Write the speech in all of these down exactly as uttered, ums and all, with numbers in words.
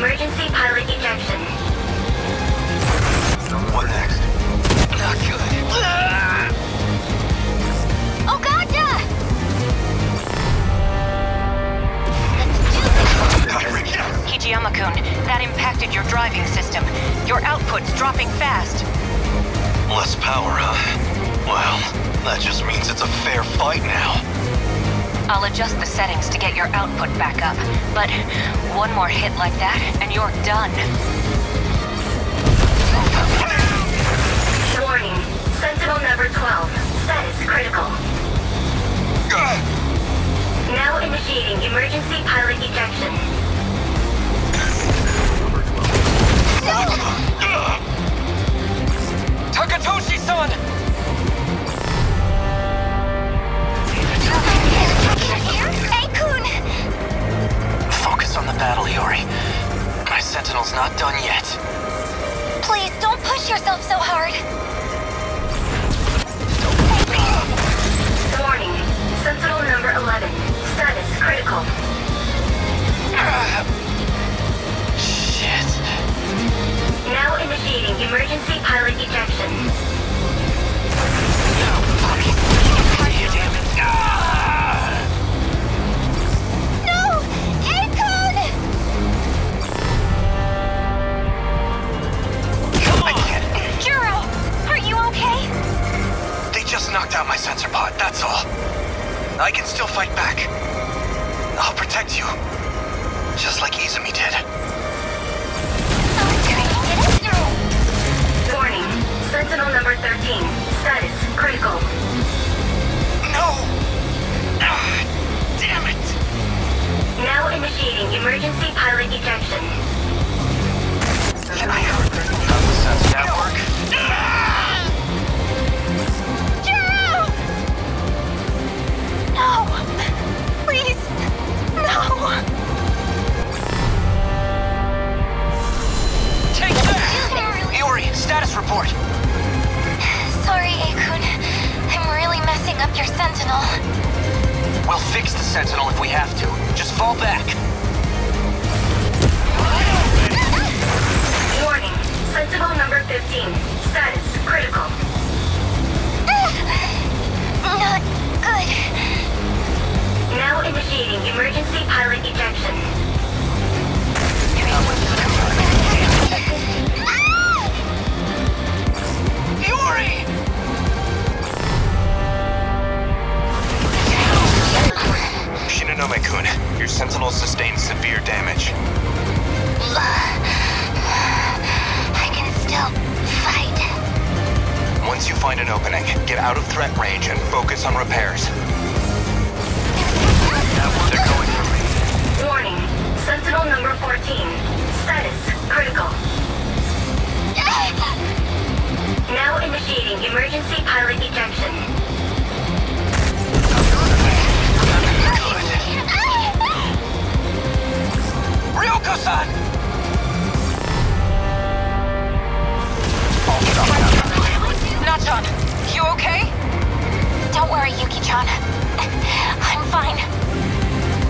Emergency pilot ejection. What next? Not good. Oh, God, yeah. Kijiyama-kun, that impacted your driving system. Your output's dropping fast. Less power, huh? Well, that just means it's a fair fight now. I'll adjust the settings to get your output back up, but one more hit like that, and you're done. Warning. Sentinel number twelve. Status critical. Uh. Now initiating emergency pilot ejection. No! Uh. Takatoshi-san! On the battle, Yori. My sentinel's not done yet. Please, don't push yourself so hard. Warning. Sentinel number eleven. Status critical. Uh, shit. Now initiating emergency pilot ejection. No, fucking damn it. Ah! Just knocked out my sensor pod, that's all. I can still fight back. I'll protect you. Just like Izumi did. Warning. Sentinel number thirteen. Status critical. No! Ah, damn it! Now initiating emergency pilot ejection. Can I have a critical sense network? Ah! No! Please! No! Take that! Yori, status report! Sorry, Akun. I'm really messing up your sentinel. We'll fix the sentinel if we have to. Just fall back. Warning. Sentinel number fifteen. Status critical. Not good. Now initiating emergency pilot ejection. Yuri! Shinonome-kun, your sentinel sustained severe damage. I can still fight. Once you find an opening, get out of threat range and focus on repairs. They're going for me. Warning. Sentinel number fourteen. Status critical. Now initiating emergency pilot ejection. Ryoko-san! Natsuno, you okay? Don't worry, Yuki-chan. I'm fine.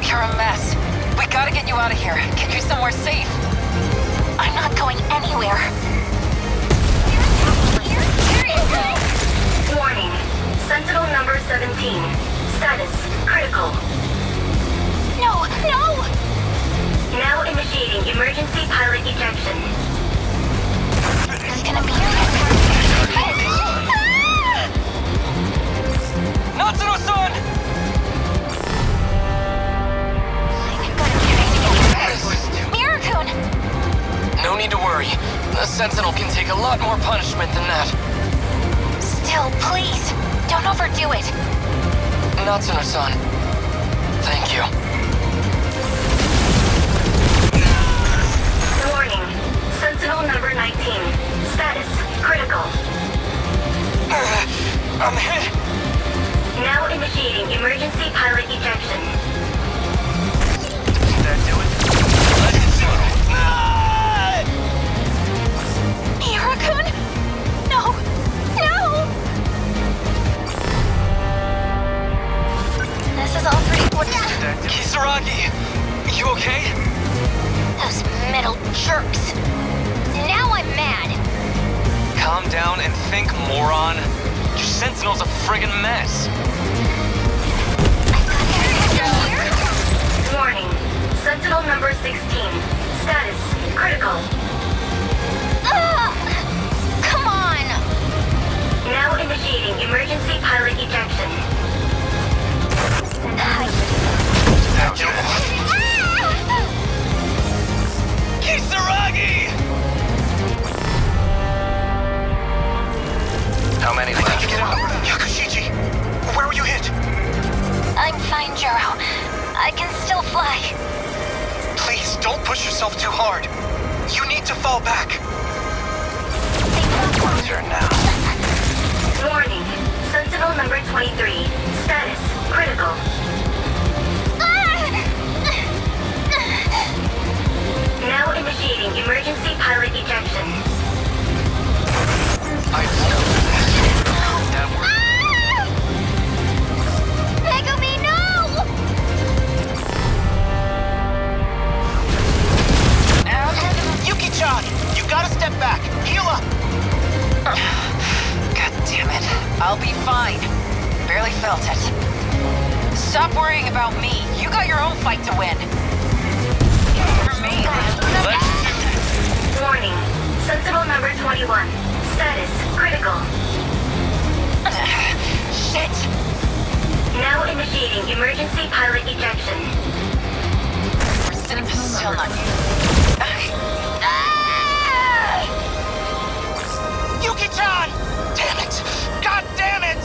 You're a mess. We gotta get you out of here. Get you somewhere safe. I'm not going anywhere. Warning. Sentinel number seventeen. Status critical. No, no! Now initiating emergency pilot ejection. There's gonna be a... Natsuno-san! No need to worry. The sentinel can take a lot more punishment than that. Still, please, don't overdo it. Natsuno-san, thank you. Warning. Sentinel number nineteen. Status critical. Uh, I'm hit. Now initiating emergency pilot ejection. Did that do it? Hirokun? No! No! This is all pretty... Kisaragi! You okay? Those middle little jerks. Now I'm mad. Calm down and think, moron. Your sentinel's a friggin' mess. Warning. Sentinel number sixteen. Status critical. Ugh! Come on! Now initiating emergency pilot ejection. Kisaragi! How many left? Yakushichi, where were you hit? I'm fine, Jiro. I can still fly. Please, don't push yourself too hard. You need to fall back. Turn now. Warning. Sentinel number twenty-three. Status critical. Now initiating emergency pilot ejection. I feel that worked. Megumi, no! And Yuki-chan, you gotta step back. Heal up. God damn it. I'll be fine. Barely felt it. Stop worrying about me. You got your own fight to win. Warning. Sentinel number twenty-one. Status critical. Shit! Now initiating emergency pilot ejection. We're still not here. Yuki-chan! Damn it! God damn it!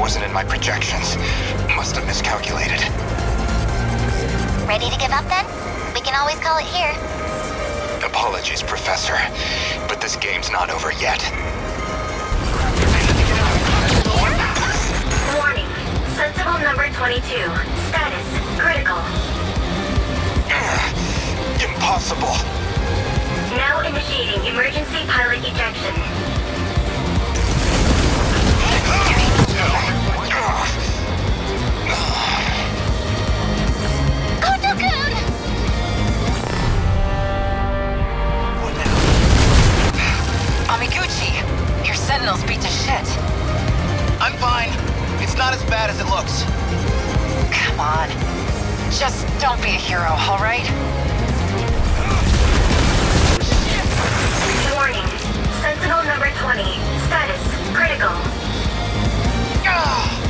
Wasn't in my projections. Must have miscalculated. Ready to give up then? We can always call it here. Apologies, Professor, but this game's not over yet. Warning. Sentinel number twenty-two. Status critical. Impossible. Now initiating emergency pilot ejection. Koto-kun! What now? Amiguchi, your sentinel's beat to shit. I'm fine. It's not as bad as it looks. Come on. Just don't be a hero, alright? Warning. Sentinel number twenty. Status critical. Ugh.